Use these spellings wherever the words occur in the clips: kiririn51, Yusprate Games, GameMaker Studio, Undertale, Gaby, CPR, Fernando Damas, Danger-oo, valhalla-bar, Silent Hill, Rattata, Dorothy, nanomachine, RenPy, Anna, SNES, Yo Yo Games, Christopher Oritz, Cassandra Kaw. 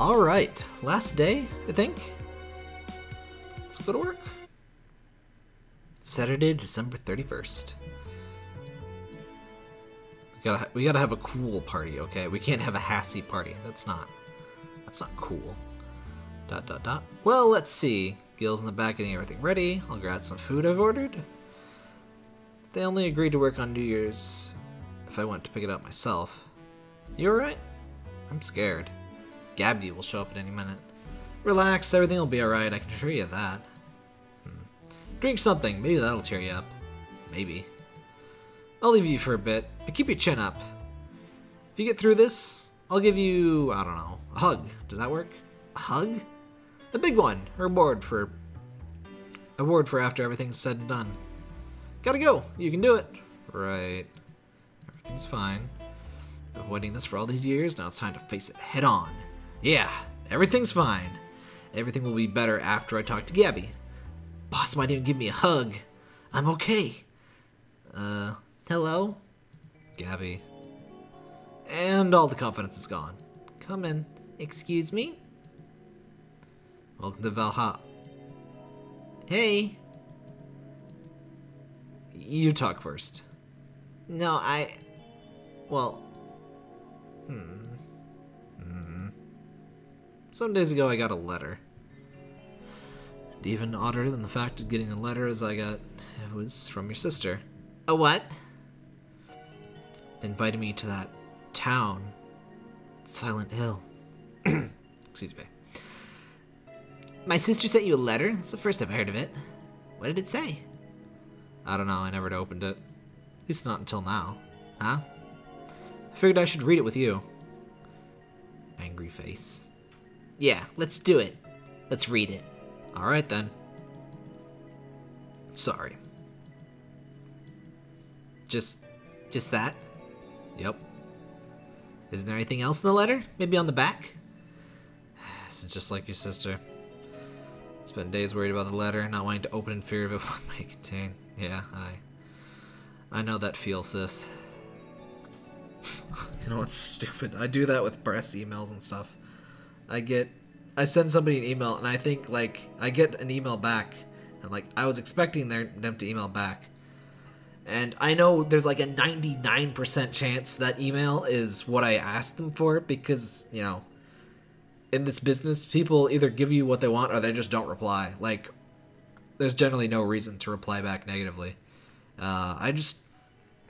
Alright, last day, I think. Let's go to work. Saturday, December 31st. We gotta have a cool party, okay? We can't have a hassy party. That's not cool. Dot, dot, dot. Well, let's see. Gil's in the back getting everything ready. I'll grab some food I've ordered. They only agreed to work on New Year's if I went to pick it up myself. You alright? I'm scared. Gabby will show up at any minute. Relax, everything will be alright, I can assure you that. Drink something, maybe that'll cheer you up. Maybe. I'll leave you for a bit, but keep your chin up. If you get through this, I'll give you, I don't know, a hug. Does that work? A hug? The big one, a reward for... after everything's said and done. Gotta go, you can do it. Right. Everything's fine. Avoiding this for all these years, now it's time to face it head on. Yeah, everything's fine. Everything will be better after I talk to Gabby. Boss might even give me a hug. I'm okay. Hello? Gabby. And all the confidence is gone. Come in. Excuse me? Welcome to Valhalla. Hey! You talk first. No, I... Well... Some days ago I got a letter. And even odder than the fact of getting a letter as I got, it was from your sister. A what? Invited me to that town, Silent Hill. Excuse me. My sister sent you a letter? That's the first I've heard of it. What did it say? I don't know, I never opened it. At least not until now. Huh? I figured I should read it with you. Angry face. Yeah, let's do it. Let's read it. Alright then. Sorry. Just that? Yep. Isn't there anything else in the letter? Maybe on the back? This is just like your sister. Spent days worried about the letter, not wanting to open in fear of what it might contain. Yeah, I know that feel, sis. You know what's stupid? I do that with press emails and stuff. I send somebody an email and I think, like, I get an email back and, like, I was expecting them to email back. And I know there's like a 99% chance that email is what I asked them for because, you know, in this business, people either give you what they want or they just don't reply. Like, there's generally no reason to reply back negatively. I just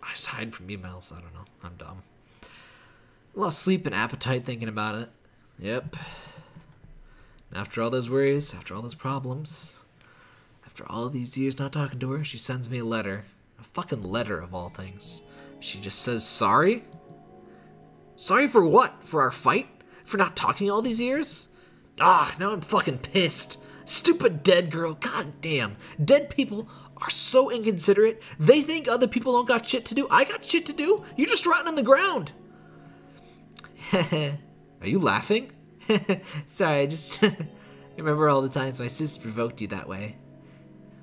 hide from emails. I don't know. I'm dumb. Lost sleep and appetite thinking about it. Yep. And after all those worries, after all those problems, after all these years not talking to her, she sends me a letter. A fucking letter of all things. She just says sorry? Sorry for what? For our fight? For not talking all these years? Ah, now I'm fucking pissed. Stupid dead girl. God damn. Dead people are so inconsiderate. They think other people don't got shit to do. I got shit to do. You're just rotting on the ground. Heh. Are you laughing? Sorry, I just remember all the times my sis provoked you that way.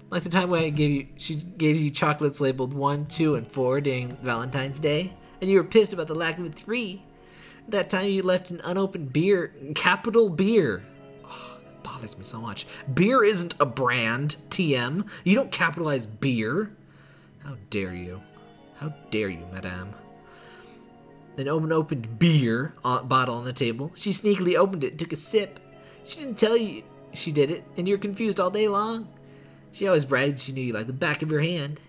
Like the time when she gave you chocolates labeled 1, 2, and 4 during Valentine's Day, and you were pissed about the lack of a 3. That time you left an unopened beer, capital beer. Oh, it bothers me so much. Beer isn't a brand, TM. You don't capitalize beer. How dare you? How dare you, madame? An opened beer bottle on the table. She sneakily opened it and took a sip. She didn't tell you she did it, and you're confused all day long. She always bragged she knew you like the back of your hand.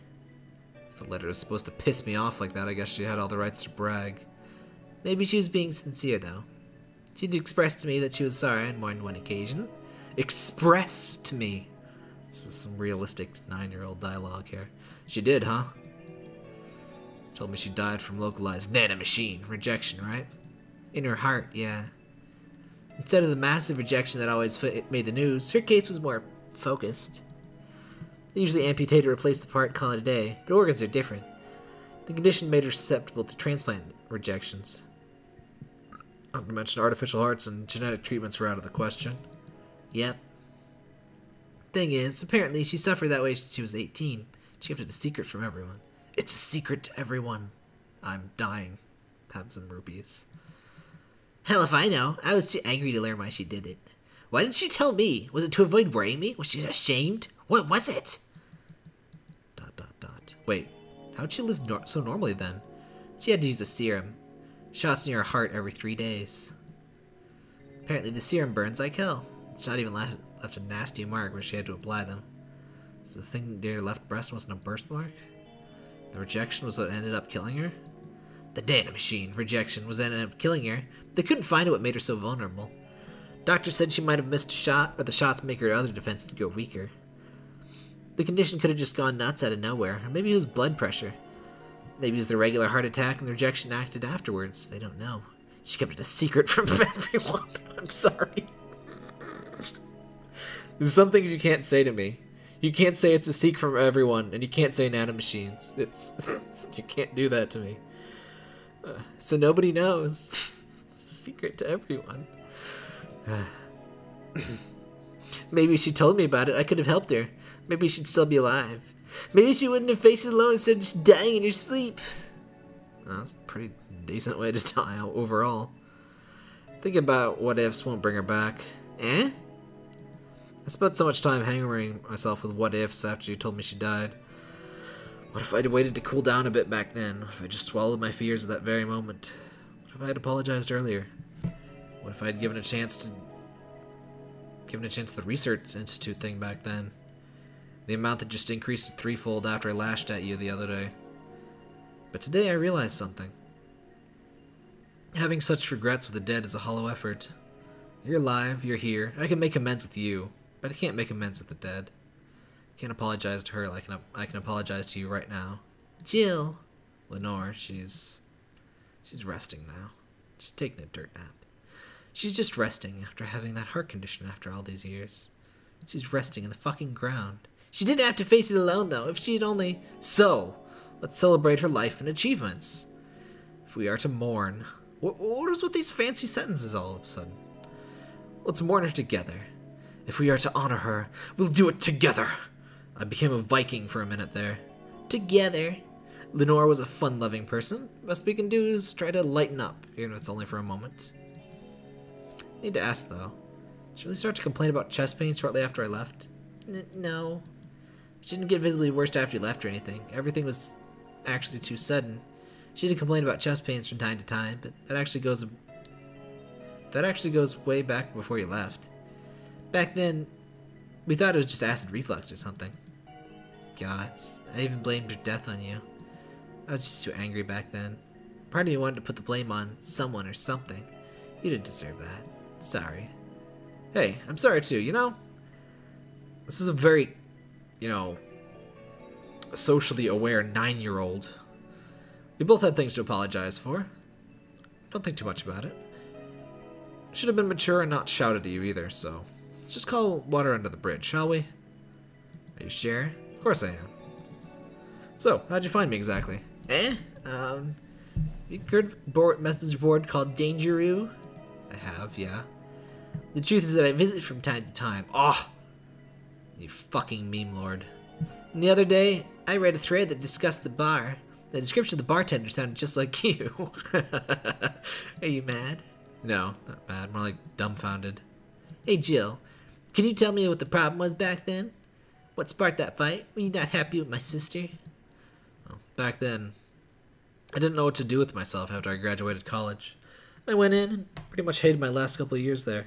If the letter was supposed to piss me off like that, I guess she had all the rights to brag. Maybe she was being sincere, though. She'd expressed to me that she was sorry on more than one occasion. Expressed to me! This is some realistic 9-year-old dialogue here. She did, huh? Told me she died from localized nanomachine rejection, right? In her heart, yeah. Instead of the massive rejection that always made the news, her case was more focused. They usually amputate or replace the part and call it a day, but organs are different. The condition made her susceptible to transplant rejections. Not to mention artificial hearts and genetic treatments were out of the question. Yep. Thing is, apparently she suffered that way since she was 18. She kept it a secret from everyone. It's a secret to everyone. I'm dying. Have some rupees. Hell if I know. I was too angry to learn why she did it. Why didn't she tell me? Was it to avoid worrying me? Was she ashamed? What was it? Dot dot dot. Wait, how'd she live so normally then? She had to use a serum. Shots near her heart every 3 days. Apparently the serum burns like hell. The shot even left a nasty mark where she had to apply them. Is the thing near her left breast wasn't a birthmark? The rejection was what ended up killing her? The data machine rejection was ended up killing her. They couldn't find out what made her so vulnerable. Doctor said she might have missed a shot, or the shots make her other defenses go weaker. The condition could have just gone nuts out of nowhere, or maybe it was blood pressure. Maybe it was the regular heart attack and the rejection acted afterwards. They don't know. She kept it a secret from everyone. I'm sorry. There's some things you can't say to me. You can't say it's a secret from everyone, and you can't say nanomachines. It's... you can't do that to me. So nobody knows. It's a secret to everyone. Maybe if she told me about it, I could have helped her. Maybe she'd still be alive. Maybe she wouldn't have faced it alone instead of just dying in her sleep. Well, that's a pretty decent way to die overall. Think about what ifs won't bring her back. Eh? I spent so much time hammering myself with what ifs after you told me she died. What if I'd waited to cool down a bit back then? What if I just swallowed my fears at that very moment? What if I had apologized earlier? What if I had given a chance to the Research Institute thing back then? The amount that just increased threefold after I lashed at you the other day. But today I realized something. Having such regrets with the dead is a hollow effort. You're alive, you're here. I can make amends with you, but I can't make amends with the dead. I can't apologize to her like I can apologize to you right now. Jill! Lenore, she's resting now. She's taking a dirt nap. She's just resting after having that heart condition after all these years. She's resting in the fucking ground. She didn't have to face it alone, though, if she had only... So, let's celebrate her life and achievements. If we are to mourn... What is with these fancy sentences all of a sudden? Let's mourn her together. If we are to honor her, we'll do it together. I became a Viking for a minute there. Together. Lenore was a fun-loving person. Best we can do is try to lighten up, even if it's only for a moment. Need to ask, though. Did she really start to complain about chest pain shortly after I left? No. She didn't get visibly worse after you left or anything. Everything was actually too sudden. She did complain about chest pains from time to time, but that actually goes way back before you left. Back then, we thought it was just acid reflux or something. God, I even blamed her death on you. I was just too angry back then. Part of me wanted to put the blame on someone or something. You didn't deserve that. Sorry. Hey, I'm sorry too, you know? This is a very, you know, socially aware 9-year-old. We both had things to apologize for. Don't think too much about it. Should have been mature and not shouted at you either, so... Let's just call water under the bridge, shall we? Are you sure? Of course I am. So, how'd you find me exactly? You heard a message board called Danger-oo? I have, yeah. The truth is that I visit from time to time. Ah, you fucking meme lord. And the other day, I read a thread that discussed the bar. The description of the bartender sounded just like you. Are you mad? No, not mad. More like dumbfounded. Hey, Jill. Can you tell me what the problem was back then? What sparked that fight? Were you not happy with my sister? Well, back then... I didn't know what to do with myself after I graduated college. I went in and pretty much hated my last couple of years there.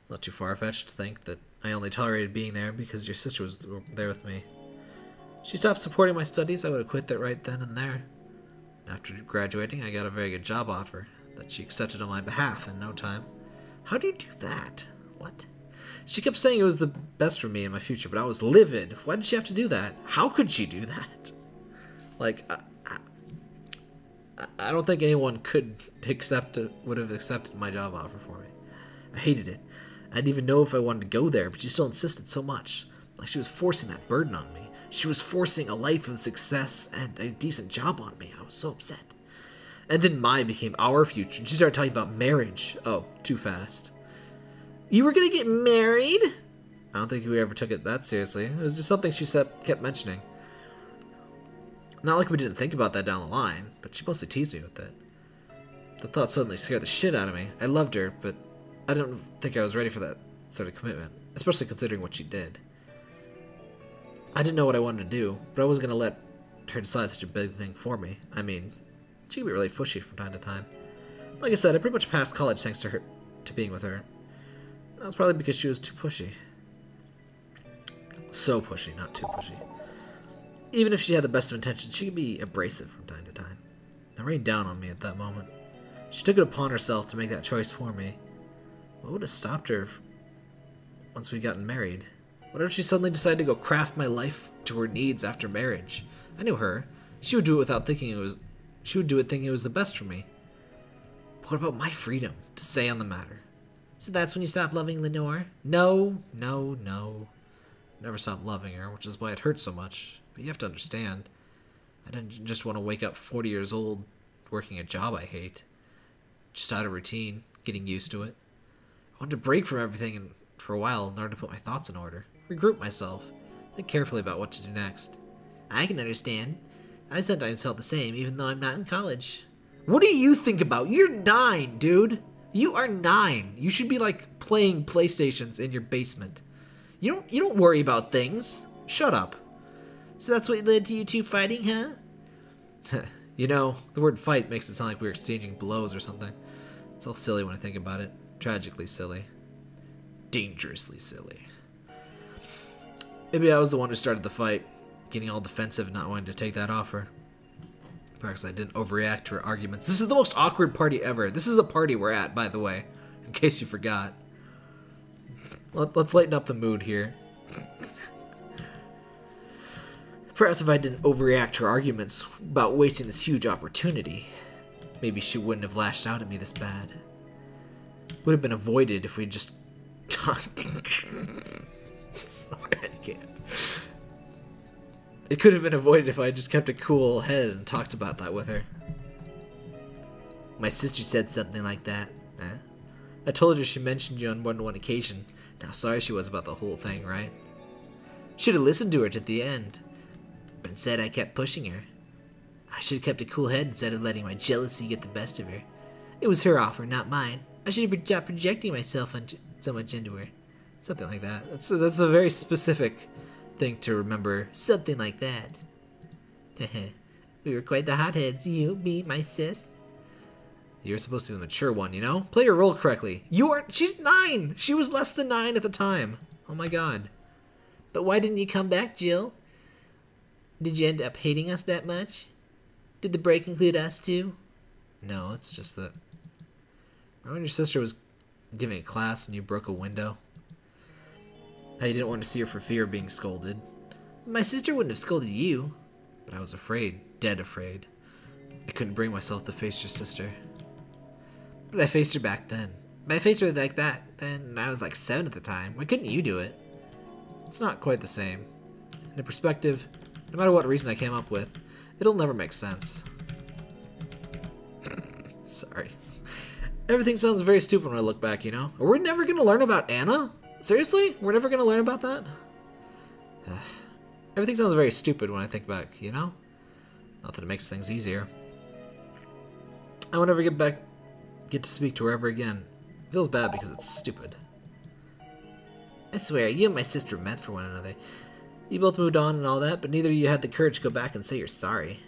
It's not too far-fetched to think that I only tolerated being there because your sister was there with me. If she stopped supporting my studies, I would have quit that right then and there. After graduating, I got a very good job offer that she accepted on my behalf in no time. How do you do that? What? She kept saying it was the best for me and my future, but I was livid. Why did she have to do that? How could she do that? Like... I don't think anyone would have accepted my job offer for me. I hated it. I didn't even know if I wanted to go there, but she still insisted so much. Like she was forcing that burden on me. She was forcing a life of success and a decent job on me. I was so upset. And then mine became our future, and she started talking about marriage. Oh, too fast. You were gonna get married? I don't think we ever took it that seriously. It was just something she kept mentioning. Not like we didn't think about that down the line, but she mostly teased me with it. The thought suddenly scared the shit out of me. I loved her, but I don't think I was ready for that sort of commitment, especially considering what she did. I didn't know what I wanted to do, but I wasn't going to let her decide such a big thing for me. I mean, she could be really fushy from time to time. Like I said, I pretty much passed college thanks to her, to being with her. That was probably because she was too pushy. So pushy, not too pushy. Even if she had the best of intentions, she could be abrasive from time to time. It rained down on me at that moment. She took it upon herself to make that choice for me. What would have stopped her once we'd gotten married? What if she suddenly decided to go craft my life to her needs after marriage? I knew her. She would do it without thinking it was... She would do it thinking it was the best for me. But what about my freedom to say on the matter? So that's when you stopped loving Lenore? No, no, no. Never stopped loving her, which is why it hurts so much. But you have to understand. I didn't just want to wake up 40 years old working a job I hate. Just out of routine, getting used to it. I wanted to break from everything and for a while in order to put my thoughts in order, regroup myself, think carefully about what to do next. I can understand. I sometimes felt the same, even though I'm not in college. What do you think about? You're 9, dude! You are 9! You should be, like, playing PlayStations in your basement. You don't worry about things. Shut up. So that's what led to you two fighting, huh? You know, the word fight makes it sound like we were exchanging blows or something. It's all silly when I think about it. Tragically silly. Dangerously silly. Maybe I was the one who started the fight, getting all defensive and not wanting to take that offer. Perhaps I didn't overreact to her arguments. This is the most awkward party ever. This is a party we're at, by the way, in case you forgot. Let's lighten up the mood here. Perhaps if I didn't overreact to her arguments about wasting this huge opportunity, maybe she wouldn't have lashed out at me this bad. Would have been avoided if we just talked. Sorry, I can't. It could have been avoided if I just kept a cool head and talked about that with her. My sister said something like that. Eh? I told her she mentioned you on more than one occasion. Now, sorry she was about the whole thing, right? Should have listened to her to the end. But instead, I kept pushing her. I should have kept a cool head instead of letting my jealousy get the best of her. It was her offer, not mine. I should have stopped projecting myself so much into her. Something like that. That's a very specific thing to remember. Something like that. We were quite the hotheads. You, me, my sis. You're supposed to be the mature one, you know? Play your role correctly. She's 9! She was less than 9 at the time. Oh my god. But why didn't you come back, Jill? Did you end up hating us that much? Did the break include us too? No, it's just that... Remember when your sister was giving a class and you broke a window? How you didn't want to see her for fear of being scolded. My sister wouldn't have scolded you. But I was afraid. Dead afraid. I couldn't bring myself to face your sister. But I faced her back then. But I faced her like that then, and I was like 7 at the time. Why couldn't you do it? It's not quite the same. In perspective... No matter what reason I came up with, it'll never make sense. Sorry. Everything sounds very stupid when I look back, you know? We're never gonna learn about Anna? Seriously? We're never gonna learn about that? Everything sounds very stupid when I think back, you know? Not that it makes things easier. I won't ever get to speak to her ever again. It feels bad because it's stupid. I swear, you and my sister meant for one another. You both moved on and all that, but neither of you had the courage to go back and say you're sorry.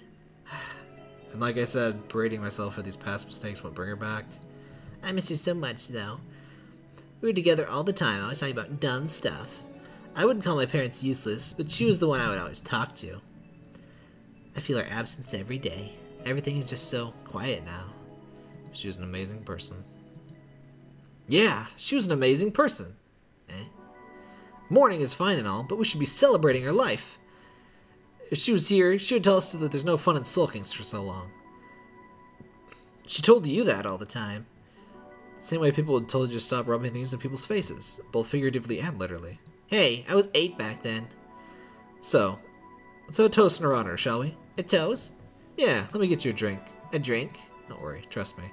And like I said, berating myself for these past mistakes won't bring her back. I miss you so much, though. We were together all the time, always talking about dumb stuff. I wouldn't call my parents useless, but she was the one I would always talk to. I feel her absence every day. Everything is just so quiet now. She was an amazing person. Yeah, she was an amazing person. Eh? Mourning is fine and all, but we should be celebrating her life. If she was here, she would tell us that there's no fun in sulkings for so long. She told you that all the time. The same way people had told you to stop rubbing things in people's faces, both figuratively and literally. Hey, I was 8 back then. So, let's have a toast in her honor, shall we? A toast? Yeah, let me get you a drink. A drink? Don't worry, trust me.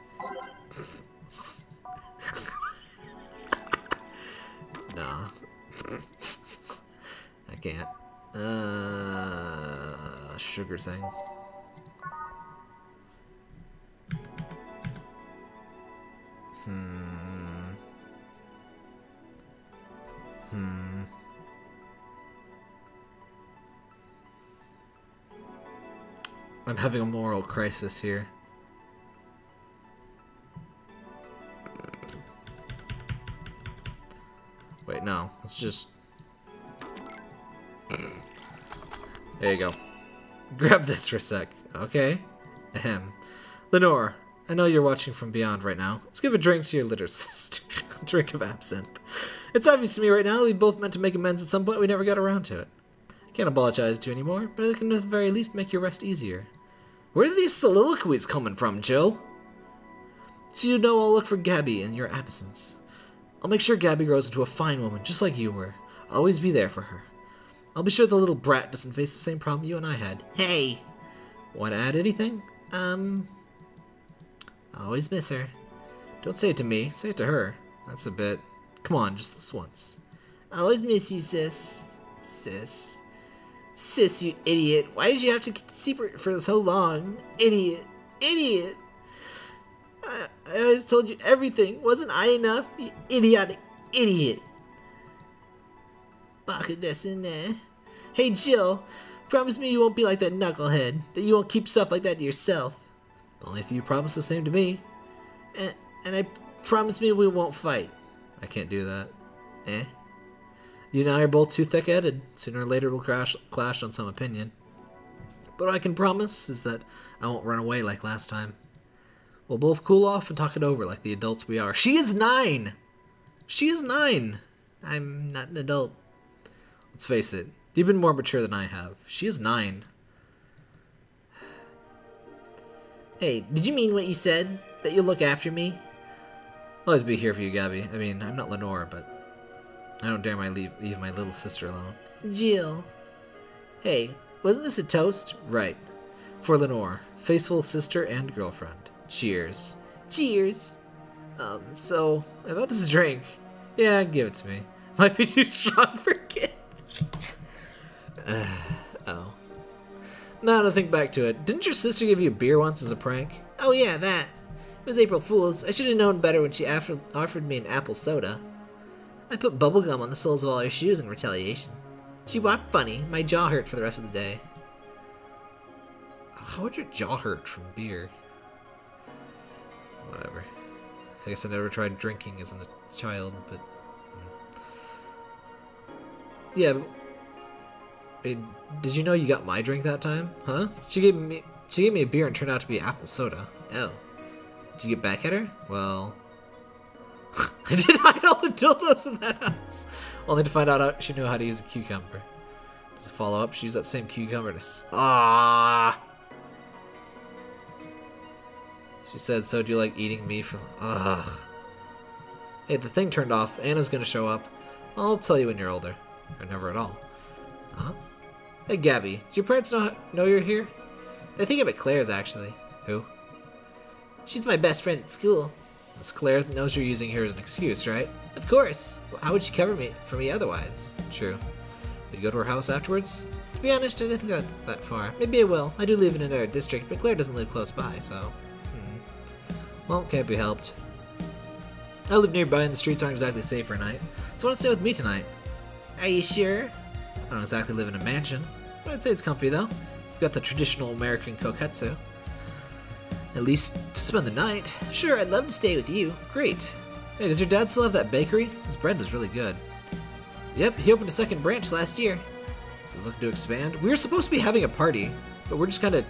Nah. I can't. Sugar thing. I'm having a moral crisis here. Wait, no. Let's just... There you go. Grab this for a sec. Okay. Ahem. Lenore, I know you're watching from beyond right now. Let's give a drink to your litter sister. A drink of absinthe. It's obvious to me right now we both meant to make amends at some point. We never got around to it. I can't apologize to you anymore, but I can at the very least make your rest easier. Where are these soliloquies coming from, Jill? So you know I'll look for Gabby in your absence. I'll make sure Gabby grows into a fine woman, just like you were. I'll always be there for her. I'll be sure the little brat doesn't face the same problem you and I had. Hey! Want to add anything? I always miss her. Don't say it to me, say it to her. That's a bit... Come on, just this once. I always miss you, sis. Sis. Sis, you idiot. Why did you have to keep it secret for so long? Idiot. Idiot. I always told you everything. Wasn't I enough? You idiotic idiot. Hey, Jill. Promise me you won't be like that knucklehead. That you won't keep stuff like that to yourself. Only if you promise the same to me. And I promise me we won't fight. I can't do that. Eh? You and I are both too thick-headed. Sooner or later we'll clash on some opinion. But what I can promise is that I won't run away like last time. We'll both cool off and talk it over like the adults we are. She is 9! She is 9! I'm not an adult. Let's face it. You've been more mature than I have. She is 9. Hey, did you mean what you said? That you'll look after me? I'll always be here for you, Gabby. I mean, I'm not Lenore, but I don't dare leave my little sister alone. Jill. Hey, wasn't this a toast? Right. For Lenore, faithful sister and girlfriend. Cheers. Cheers. So, about this drink. Yeah, give it to me. Might be too strong for kid. Oh. Now to think back to it, didn't your sister give you a beer once as a prank? Oh yeah, that. It was April Fool's. I should have known better when she offered me an apple soda. I put bubblegum on the soles of all her shoes in retaliation. She walked funny. My jaw hurt for the rest of the day. How would your jaw hurt from beer? Whatever. I guess I never tried drinking as a child, but... Yeah, did you know you got my drink that time? Huh? She gave me a beer and turned out to be apple soda. Oh. Did you get back at her? Well... I did hide all the dildos in that house! Only to find out she knew how to use a cucumber. As a follow-up, she used that same cucumber to... Ah! She said, so do you like eating me for... Ugh. Hey, the thing turned off. Anna's gonna show up. I'll tell you when you're older. Or never at all. Huh? Hey, Gabby. Do your parents know you're here? They think I'm at Claire's, actually. Who? She's my best friend at school. Miss Claire knows you're using her as an excuse, right? Of course. Well, how would she cover me for me otherwise? True. Did you go to her house afterwards? To be honest, I didn't think that far. Maybe I will. I do live in another district, but Claire doesn't live close by, so... Well, can't be helped. I live nearby and the streets aren't exactly safe for a night. So why don't you stay with me tonight? Are you sure? I don't exactly live in a mansion, but I'd say it's comfy, though. You've got the traditional American koketsu. At least to spend the night. Sure, I'd love to stay with you. Great. Hey, does your dad still have that bakery? His bread was really good. Yep, he opened a second branch last year. So he's looking to expand. We were supposed to be having a party, but we're just kind of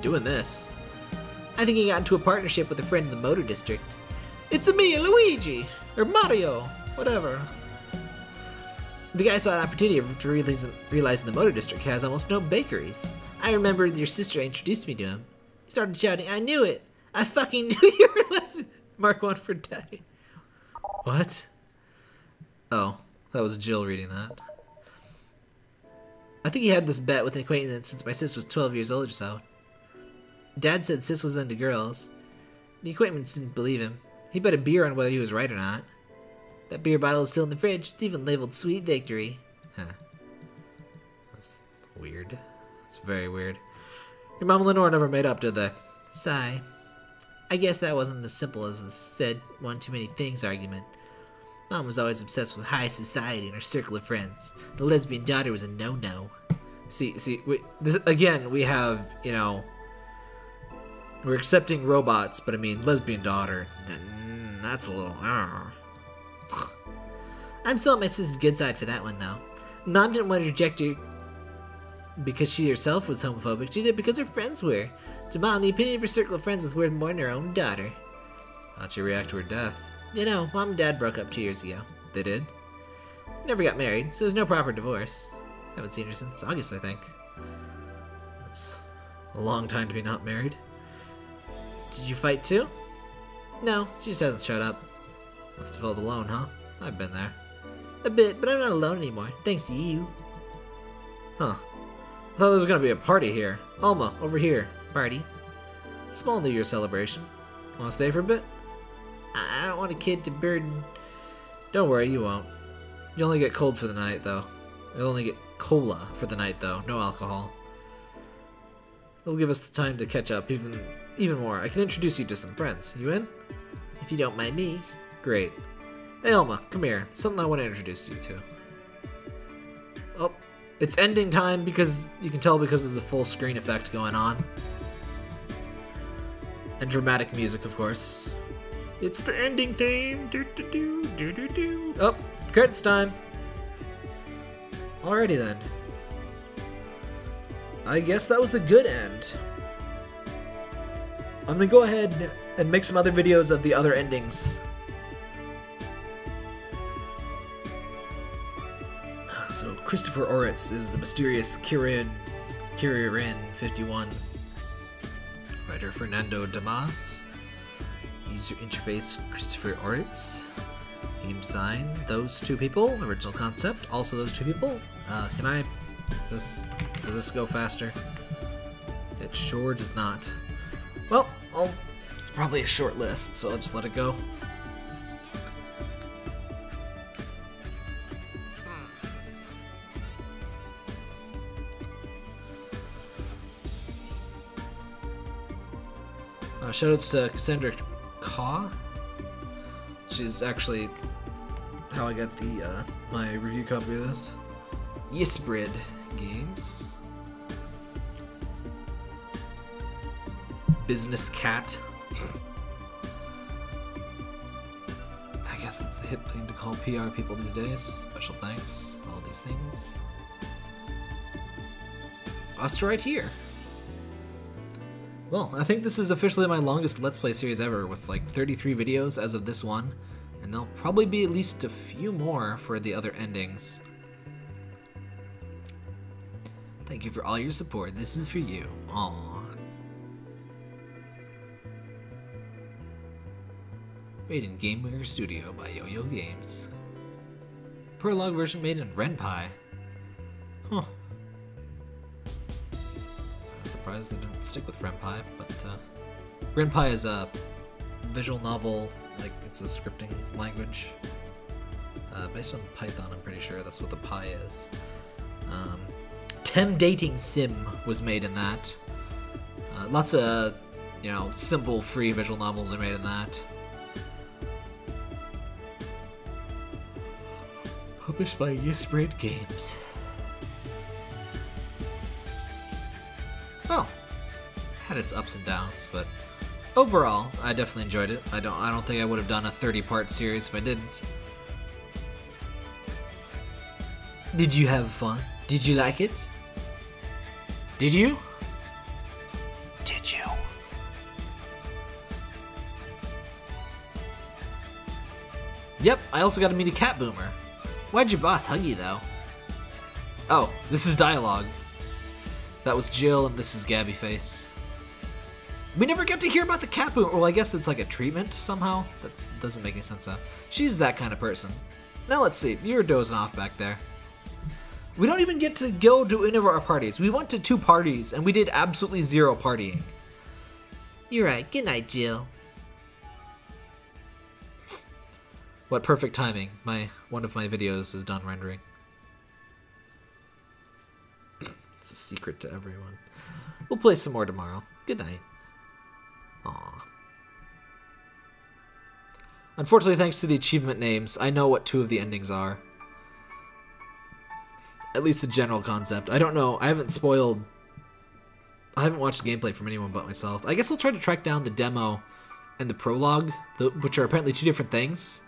doing this. I think he got into a partnership with a friend in the Motor District. It's-a me, Luigi! Or Mario! Whatever. The guy saw an opportunity to realize the Motor District has almost no bakeries. I remember your sister introduced me to him. He started shouting, I knew it! I fucking knew you were lesbian! Mark 1 for daddy. What? Oh, that was Jill reading that. I think he had this bet with an acquaintance since my sis was 12 years old or so. Dad said sis was into girls. The acquaintance didn't believe him. He bet a beer on whether he was right or not. That beer bottle is still in the fridge. It's even labeled Sweet Victory. Huh. That's weird. That's very weird. Your mom and Lenore never made up, did they? Sigh. I guess that wasn't as simple as the said one too many things argument. Mom was always obsessed with high society and her circle of friends. The lesbian daughter was a no-no. We have, you know, we're accepting robots, but I mean, lesbian daughter, that's a little, I'm still on my sister's good side for that one, though. Mom didn't want to reject her because she herself was homophobic. She did because her friends were. To Mom, the opinion of her circle of friends was worth more than her own daughter. How'd she react to her death? You know, Mom and Dad broke up 2 years ago. They did? Never got married, so there's no proper divorce. Haven't seen her since August, I think. That's a long time to be not married. Did you fight too? No, she just hasn't showed up. Must have felt alone, huh? I've been there. A bit, but I'm not alone anymore, thanks to you. Huh. I thought there was gonna be a party here. Alma, over here. Party. Small New Year celebration. Wanna stay for a bit? I don't want a kid to burden. Don't worry, you won't. You'll only get cold for the night, though. You'll only get cola for the night, though. No alcohol. It'll give us the time to catch up even more. I can introduce you to some friends. You in? If you don't mind me. Great. Hey, Alma, come here. Something I want to introduce you to. Oh, it's ending time because you can tell because there's a full screen effect going on. And dramatic music, of course. It's the ending theme. Do, do, do, do, do, do. Oh, credits time. Alrighty then. I guess that was the good end. I'm gonna go ahead and make some other videos of the other endings. So Christopher Oritz is the mysterious kiririn51. Writer Fernando Damas. User interface, Christopher Oritz. Game design, those two people. Original concept, also those two people. Can I... Does this go faster? It sure does not. Well, it's probably a short list, so I'll just let it go. Shoutouts to Cassandra Kaw. She's actually how I got the my review copy of this. Yusprate Games. Business Cat. I guess that's the hip thing to call PR people these days. Special thanks, all these things. Us right here. Well, I think this is officially my longest Let's Play series ever, with like 33 videos as of this one, and there'll probably be at least a few more for the other endings. Thank you for all your support, this is for you. Aww. Made in GameMaker Studio by Yo Yo Games. Prologue version made in RenPy. Huh. Surprised they didn't stick with RenPy, but RenPy is a visual novel, like it's a scripting language based on Python. I'm pretty sure that's what the Pi is. Tem Dating Sim was made in that. Lots of, you know, simple free visual novels are made in that. Published by Yusprate Games. Well, had its ups and downs, but overall, I definitely enjoyed it. I don't think I would have done a 30-part series if I didn't. Did you have fun? Did you like it? Did you? Did you? Yep, I also got to meet a cat boomer. Why'd your boss hug you, though? Oh, this is dialogue. That was Jill, and this is Gabby Face. We never get to hear about the cat boomer. Well, I guess it's like a treatment somehow. That doesn't make any sense, though. She's that kind of person. Now let's see. You were dozing off back there. We don't even get to go to any of our parties. We went to 2 parties, and we did absolutely 0 partying. You're right. Good night, Jill. What perfect timing. One of my videos is done rendering. A secret to everyone. We'll play some more tomorrow. Good night. Aww. Unfortunately, thanks to the achievement names, I know what two of the endings are. At least the general concept. I don't know. I haven't watched gameplay from anyone but myself. I guess I'll try to track down the demo and the prologue, which are apparently two different things.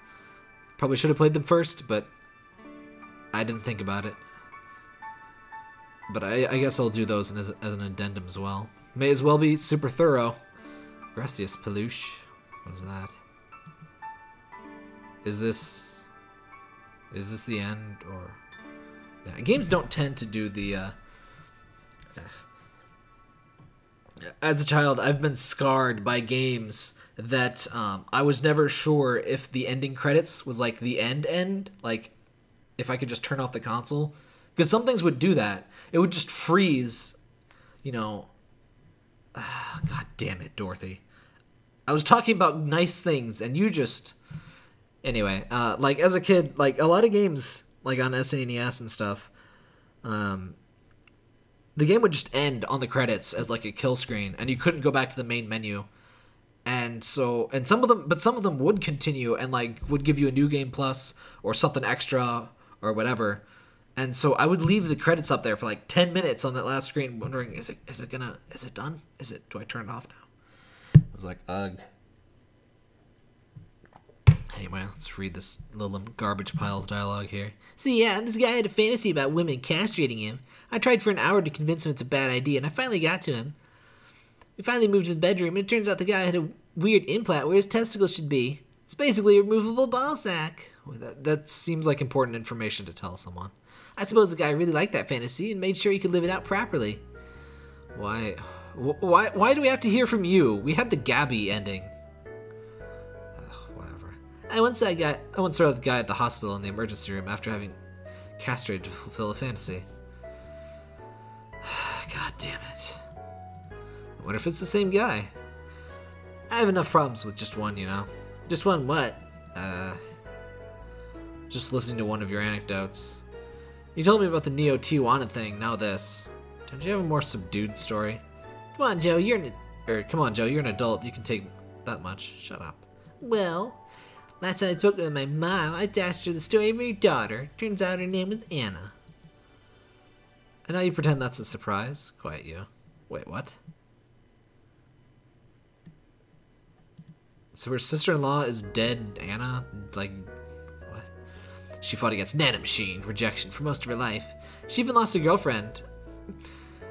Probably should have played them first, but I didn't think about it. But I guess I'll do those as an addendum as well. May as well be super thorough. Gracias, Peluche. What is that? Is this the end, or... Yeah, games don't tend to do the, As a child, I've been scarred by games that, I was never sure if the ending credits was, like, the end, like, if I could just turn off the console. Because some things would do that. It would just freeze, you know... God damn it, Dorothy. I was talking about nice things, and you just... Anyway, like, as a kid, like, a lot of games, like, on SNES and stuff, the game would just end on the credits as, like, a kill screen, and you couldn't go back to the main menu. And so, and some of them would continue and, like, would give you a new game plus or something extra or whatever. And so I would leave the credits up there for, like, 10 minutes on that last screen wondering, is it done? Do I turn it off now? I was like, ugh. Anyway, let's read this little garbage piles dialogue here. So yeah, this guy had a fantasy about women castrating him. I tried for an hour to convince him it's a bad idea, and I finally got to him. We finally moved to the bedroom, and it turns out the guy had a weird implant where his testicles should be. It's basically a removable ball sack. Well, that seems like important information to tell someone. I suppose the guy really liked that fantasy and made sure he could live it out properly. Why do we have to hear from you? We had the Gabby ending. I once saw the guy at the hospital in the emergency room after having castrated to fulfill a fantasy. God damn it. I wonder if it's the same guy. I have enough problems with just one, you know. Just one what? Just listening to one of your anecdotes. You told me about the Neo Tijuana thing, now this. Don't you have a more subdued story? Come on, Joe, you're an adult. You can take that much. Shut up. Well... Last time I spoke with my mom, I asked her the story of your daughter. Turns out her name was Anna. And now you pretend that's a surprise? Quiet you. Wait, what? So her sister-in-law is dead, Anna? Like, what? She fought against nanomachine rejection for most of her life. She even lost a girlfriend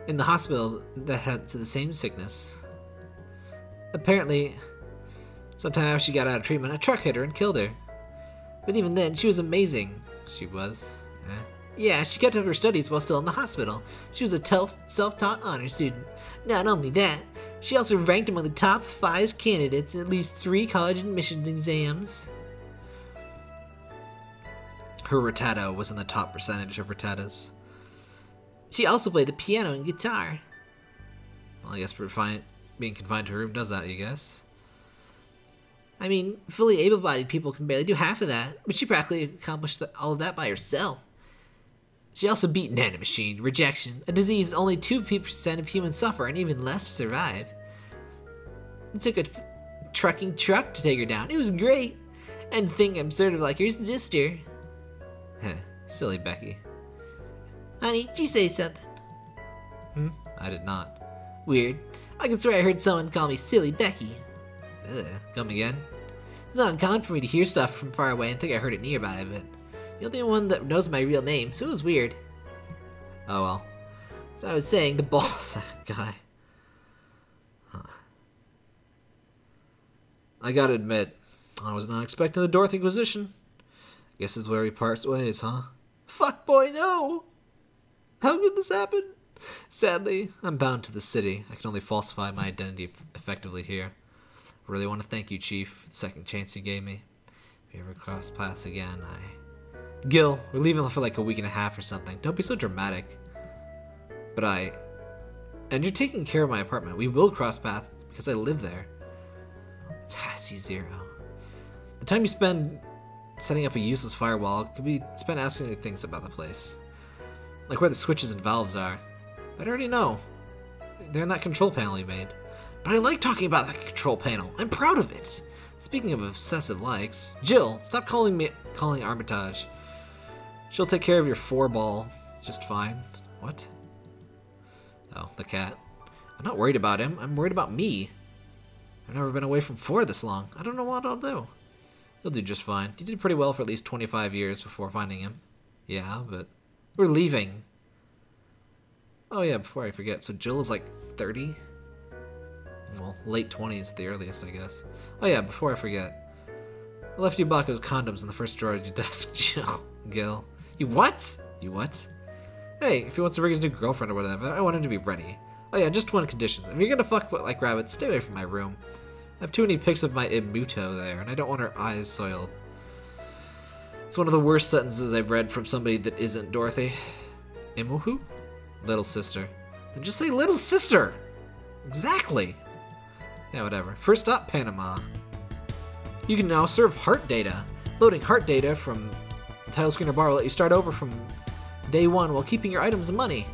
in the hospital that had the same sickness. Apparently... Sometime after she got out of treatment, a truck hit her and killed her. But even then, she was amazing. She was. Yeah, she kept up her studies while still in the hospital. She was a self-taught honor student. Not only that, she also ranked among the top 5 candidates in at least 3 college admissions exams. Her Rattata was in the top percentage of Rattatas. She also played the piano and guitar. Well, I guess being confined to her room does that, you guess. I mean, fully able-bodied people can barely do half of that, but she practically accomplished all of that by herself. She also beat nanomachine rejection, a disease only 2% of humans suffer and even less survive. It took a trucking truck to take her down. It was great. And think I'm sort of like your sister. Heh, silly Becky. Honey, did you say something? I did not. Weird. I can swear I heard someone call me silly Becky. Ugh, come again? It's not uncommon for me to hear stuff from far away and think I heard it nearby, but you're the only one that knows my real name, so it was weird. Oh well. So I was saying, the ballsack guy. Huh. I gotta admit, I was not expecting the Dorothy Inquisition. I guess this is where we part ways, huh? Fuck boy, no! How could this happen? Sadly, I'm bound to the city. I can only falsify my identity effectively here. I really want to thank you, Chief, for the second chance you gave me. If we ever cross paths again, Gil, we're leaving for like a week and a half or something. Don't be so dramatic. But And you're taking care of my apartment. We will cross paths because I live there. It's Hassie Zero. The time you spend setting up a useless firewall could be spent asking me things about the place. Like where the switches and valves are. But I already know. They're in that control panel you made. But I like talking about that control panel. I'm proud of it. Speaking of obsessive likes, Jill, stop calling Armitage. She'll take care of your 4-ball just fine. What? Oh, the cat. I'm not worried about him. I'm worried about me. I've never been away from 4 this long. I don't know what I'll do. He'll do just fine. You did pretty well for at least 25 years before finding him. Yeah, but we're leaving. Oh yeah, before I forget. So Jill is like 30? Well, late 20s at the earliest, I guess. Oh yeah, before I forget. I left you a box of condoms in the first drawer of your desk, Jill. Gil. You what? You what? Hey, if he wants to bring his new girlfriend or whatever, I want him to be ready. Oh yeah, just one condition. If you're gonna fuck like rabbits, stay away from my room. I have too many pics of my immuto there, and I don't want her eyes soiled. It's one of the worst sentences I've read from somebody that isn't Dorothy. Imuhu? Little sister. Then just say little sister! Exactly! Yeah, whatever. First up, Panama. You can now serve heart data. Loading heart data from the title screen or bar will let you start over from day 1 while keeping your items and money.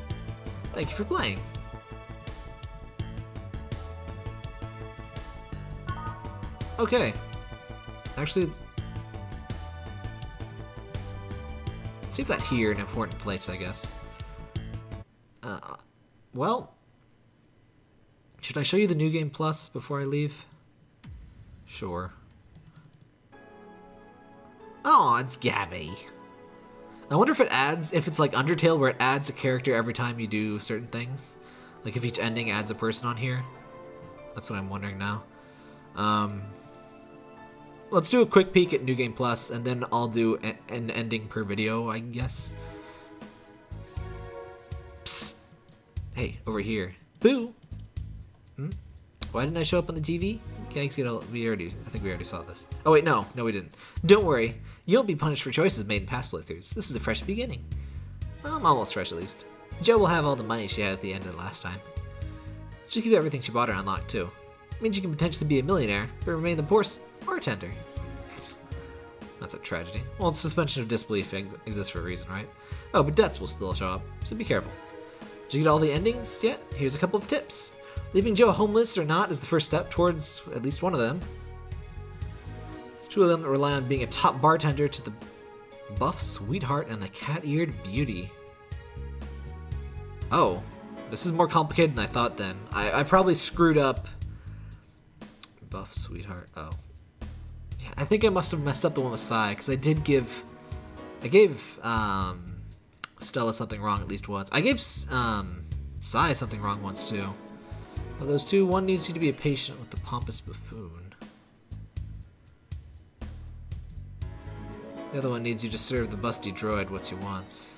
Thank you for playing. Okay. Actually, it's... let's see that here in an important place, I guess. Well... should I show you the New Game Plus before I leave? Sure. Oh, it's Gabby. I wonder if it adds... if it's like Undertale where it adds a character every time you do certain things. Like if each ending adds a person on here. That's what I'm wondering now. Let's do a quick peek at New Game Plus, and then I'll do an ending per video, I guess. Psst. Hey, over here. Boo! Hmm? Why didn't I show up on the TV? Can't see it. I think we already saw this. Oh wait, no we didn't. Don't worry, you'll be punished for choices made in past playthroughs. This is a fresh beginning. I'm almost fresh at least. Jo will have all the money she had at the end of the last time. She'll keep everything she bought her unlocked too. It means you can potentially be a millionaire, but remain the poor bartender. That's a tragedy. Well, suspension of disbelief exists for a reason, right? Oh, but debts will still show up, so be careful. Did you get all the endings yet? Here's a couple of tips. Leaving Joe homeless or not is the first step towards at least one of them. There's 2 of them that rely on being a top bartender to the buff sweetheart and the cat-eared beauty. Oh, this is more complicated than I thought then. I probably screwed up... buff sweetheart. Oh, yeah. I think I must have messed up the one with Sai because I did give, I gave Stella something wrong at least once. I gave Sai something wrong once too. Of those two, one needs you to be a patient with the pompous buffoon. The other one needs you to serve the busty droid what she wants.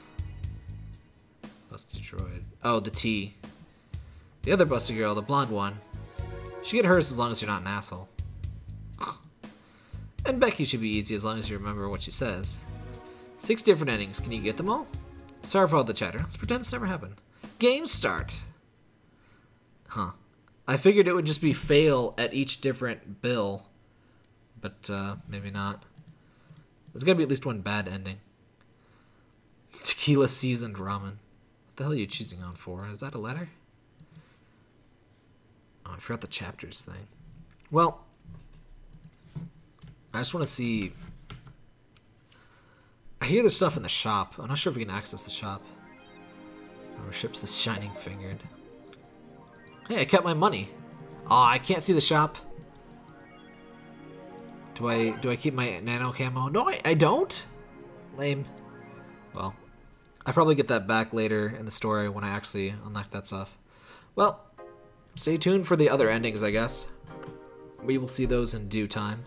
Busty droid. Oh, the T. The other busty girl, the blonde one. You should get hers as long as you're not an asshole. And Becky should be easy as long as you remember what she says. 6 different endings. Can you get them all? Sorry for all the chatter. Let's pretend it's never happened. Game start! Huh. I figured it would just be fail at each different bill. But, maybe not. There's gotta be at least one bad ending. Tequila seasoned ramen. What the hell are you choosing on for? Is that a letter? Oh, I forgot the chapters thing. Well, I just want to see... I hear there's stuff in the shop. I'm not sure if we can access the shop. Worship's the shining fingered. Hey, I kept my money. Aw, I can't see the shop. Do I keep my nano camo? No, I don't? Lame. Well, I probably get that back later in the story when I actually unlock that stuff. Well... stay tuned for the other endings, I guess. We will see those in due time.